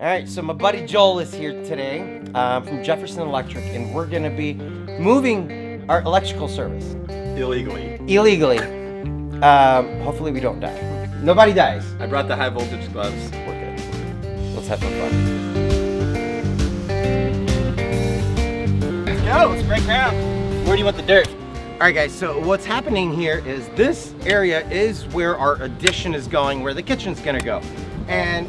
Alright, so my buddy Joel is here today from Jefferson Electric, and we're going to be moving our electrical service. Illegally. Hopefully we don't die. Nobody dies. I brought the high voltage gloves. We're good. Let's have some fun. Let's go, let's break ground. Where do you want the dirt? Alright guys, so what's happening here is this area is where our addition is going, where the kitchen's going to go. And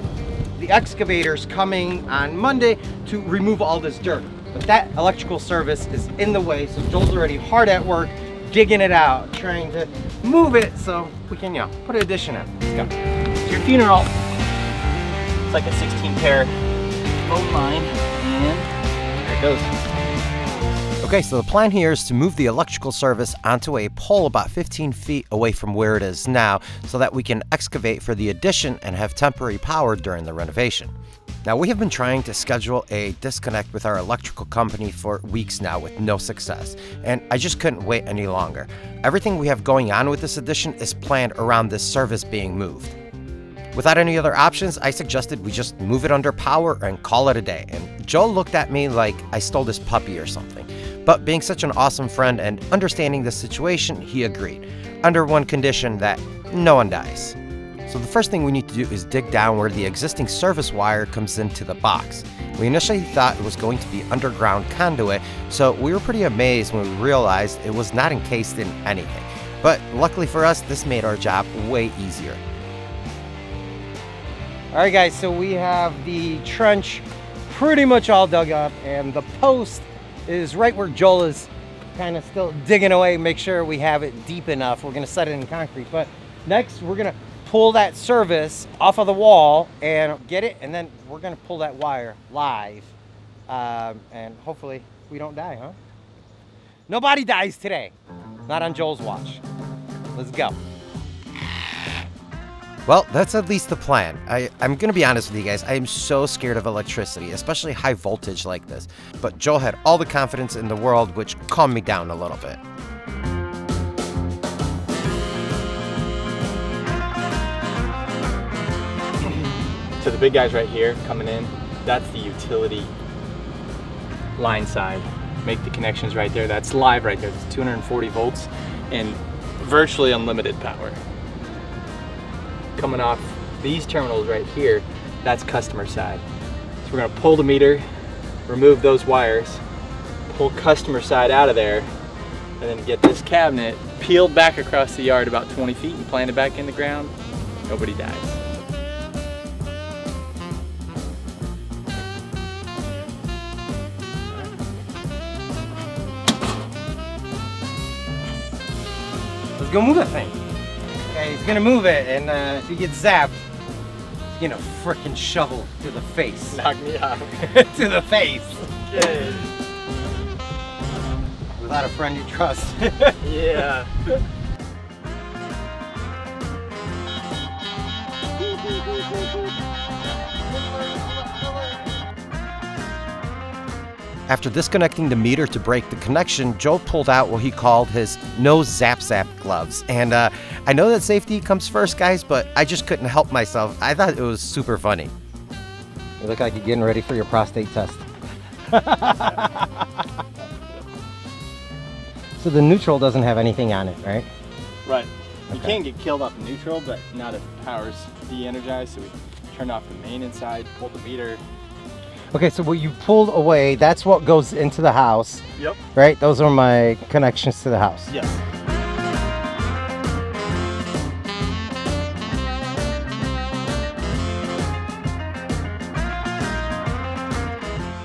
the excavator's coming on Monday to remove all this dirt. But that electrical service is in the way, so Joel's already hard at work digging it out, trying to move it so we can, you know, put an addition in. Let's go. It's your funeral. It's like a 16-pair bone line, and there it goes. Okay, so the plan here is to move the electrical service onto a pole about 15 feet away from where it is now, so that we can excavate for the addition and have temporary power during the renovation. Now, we have been trying to schedule a disconnect with our electrical company for weeks now with no success, and I just couldn't wait any longer. Everything we have going on with this addition is planned around this service being moved. Without any other options, I suggested we just move it under power and call it a day, and Joel looked at me like I stole his puppy or something. But being such an awesome friend and understanding the situation, he agreed, under one condition: that no one dies. So the first thing we need to do is dig down where the existing service wire comes into the box. We initially thought it was going to be underground conduit, so we were pretty amazed when we realized it was not encased in anything. But luckily for us, this made our job way easier. Alright guys, so we have the trench pretty much all dug up, and the post is right where Joel is kind of still digging away, make sure we have it deep enough. We're going to set it in concrete, but next we're going to pull that service off of the wall and get it, and then we're gonna pull that wire live, and hopefully we don't die, huh? Nobody dies today, not on Joel's watch. Let's go. Well, that's at least the plan. I'm gonna be honest with you guys, I am so scared of electricity, especially high voltage like this, but Joel had all the confidence in the world, which calmed me down a little bit. So the big guys right here coming in, that's the utility line side. Make the connections right there. That's live right there. It's 240 volts and virtually unlimited power. Coming off these terminals right here, that's customer side. So we're gonna pull the meter, remove those wires, pull customer side out of there, and then get this cabinet peeled back across the yard about 20 feet and planted back in the ground. Nobody dies. Go move that thing. Okay, he's gonna move it, and if he gets zapped, he's gonna frickin' shovel to the face. Knock me out. To the face. Okay. Without a friend you trust. Yeah. After disconnecting the meter to break the connection, Joel pulled out what he called his no zap zap gloves. And I know that safety comes first, guys, but I just couldn't help myself. I thought it was super funny. You look like you're getting ready for your prostate test. So the neutral doesn't have anything on it, right? Right. Okay. You can get killed off the neutral, but not if the power's de-energized. So we turned off the main inside, pulled the meter. Okay, so what you pulled away, that's what goes into the house. Yep. Right? Those are my connections to the house. Yes.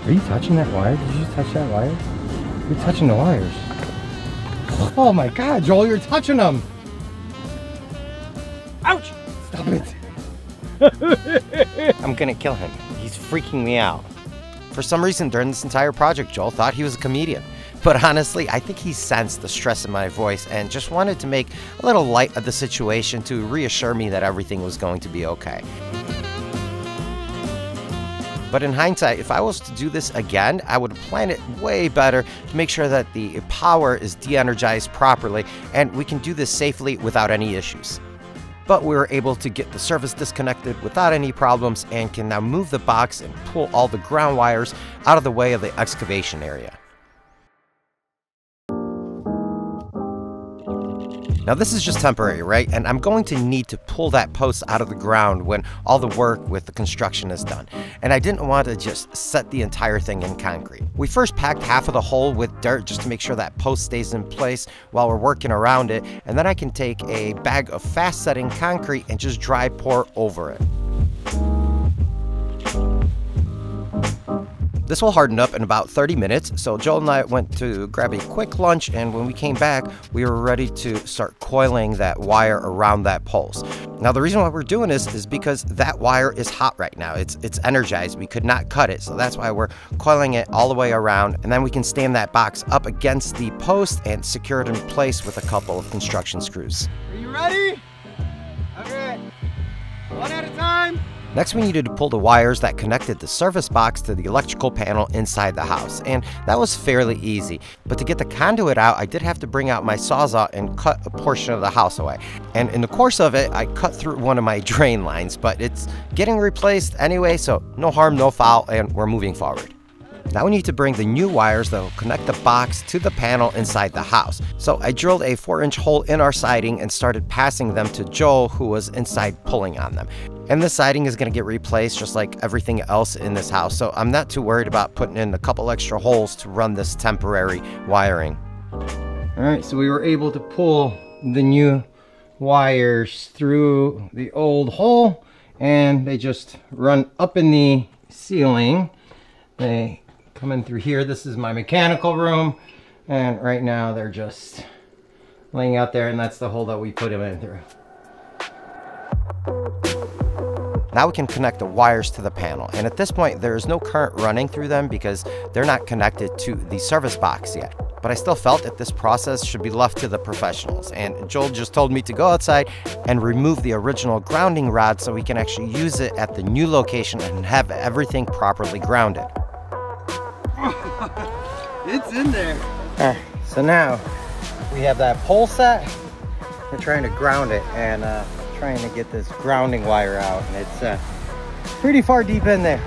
Are you touching that wire? Did you just touch that wire? You're touching the wires. Oh my God, Joel, you're touching them. Ouch! Stop it. I'm gonna kill him. He's freaking me out. For some reason, during this entire project, Joel thought he was a comedian. But honestly, I think he sensed the stress in my voice and just wanted to make a little light of the situation to reassure me that everything was going to be okay. But in hindsight, if I was to do this again, I would plan it way better to make sure that the power is de-energized properly and we can do this safely without any issues. but we were able to get the service disconnected without any problems and can now move the box and pull all the ground wires out of the way of the excavation area. Now this is just temporary, right? And I'm going to need to pull that post out of the ground when all the work with the construction is done. And I didn't want to just set the entire thing in concrete. We first packed half of the hole with dirt just to make sure that post stays in place while we're working around it. And then I can take a bag of fast setting concrete and just dry pour over it. This will harden up in about 30 minutes, so Joel and I went to grab a quick lunch, and when we came back, we were ready to start coiling that wire around that post. Now the reason why we're doing this is because that wire is hot right now. It's energized, we could not cut it, so that's why we're coiling it all the way around, and then we can stand that box up against the post and secure it in place with a couple of construction screws. Are you ready? Okay, one at a time. Next, we needed to pull the wires that connected the service box to the electrical panel inside the house, and that was fairly easy. But to get the conduit out, I did have to bring out my sawzall and cut a portion of the house away. And in the course of it, I cut through one of my drain lines, but it's getting replaced anyway, so no harm, no foul, and we're moving forward. Now we need to bring the new wires that will connect the box to the panel inside the house. So I drilled a 4-inch hole in our siding and started passing them to Joel, who was inside pulling on them. And the siding is going to get replaced just like everything else in this house, so I'm not too worried about putting in a couple extra holes to run this temporary wiring. Alright, so we were able to pull the new wires through the old hole, and they just run up in the ceiling. They come in through here. This is my mechanical room, and right now they're just laying out there, and that's the hole that we put them in through. Now we can connect the wires to the panel, and at this point there is no current running through them because they're not connected to the service box yet. But I still felt that this process should be left to the professionals, and Joel just told me to go outside and remove the original grounding rod so we can actually use it at the new location and have everything properly grounded. It's in there. All right, so now we have that pole set. We're trying to ground it and trying to get this grounding wire out, and it's pretty far deep in there.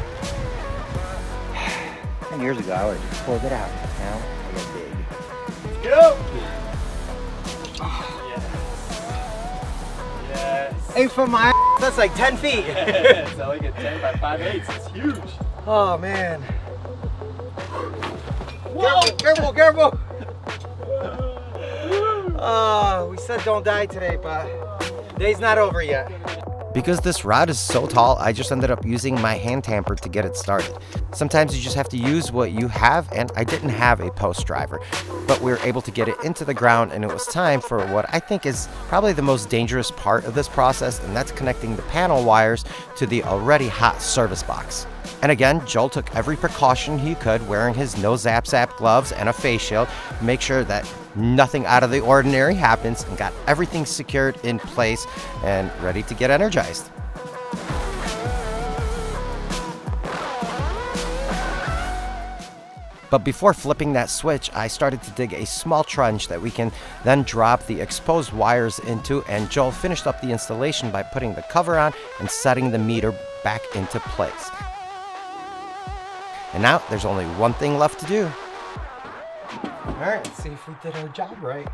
10 years ago I would have just pulled it out. Now I gotta dig. Get up! Oh. Yes. Yes. 8 foot my ass, that's like 10 feet. It's like a 10 by 5/8. It's huge. Oh man. Whoa. Careful, careful, careful. Oh, we said don't die today, but day's not over yet. Because this rod is so tall, I just ended up using my hand tamper to get it started. Sometimes you just have to use what you have, and I didn't have a post driver, but we were able to get it into the ground, and it was time for what I think is probably the most dangerous part of this process, and that's connecting the panel wires to the already hot service box. And again, Joel took every precaution he could, wearing his no zap zap gloves and a face shield to make sure that nothing out of the ordinary happens, and got everything secured in place and ready to get energized. But before flipping that switch, I started to dig a small trench that we can then drop the exposed wires into, and Joel finished up the installation by putting the cover on and setting the meter back into place. And now there's only one thing left to do. All right, let's see if we did our job right.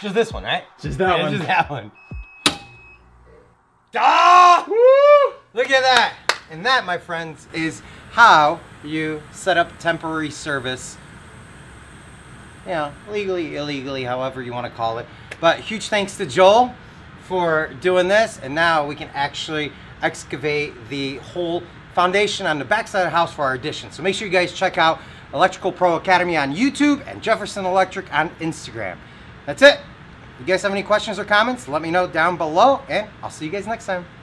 Just this one, right? Just that one. Just that one. Ah! Woo! Look at that. And that, my friends, is how you set up temporary service. You know, legally, illegally, however you want to call it. But huge thanks to Joel for doing this. And now we can actually excavate the whole foundation on the backside of the house for our addition. So make sure you guys check out Electrical Pro Academy on YouTube and Jefferson Electric on Instagram. That's it. If you guys have any questions or comments, let me know down below, and I'll see you guys next time.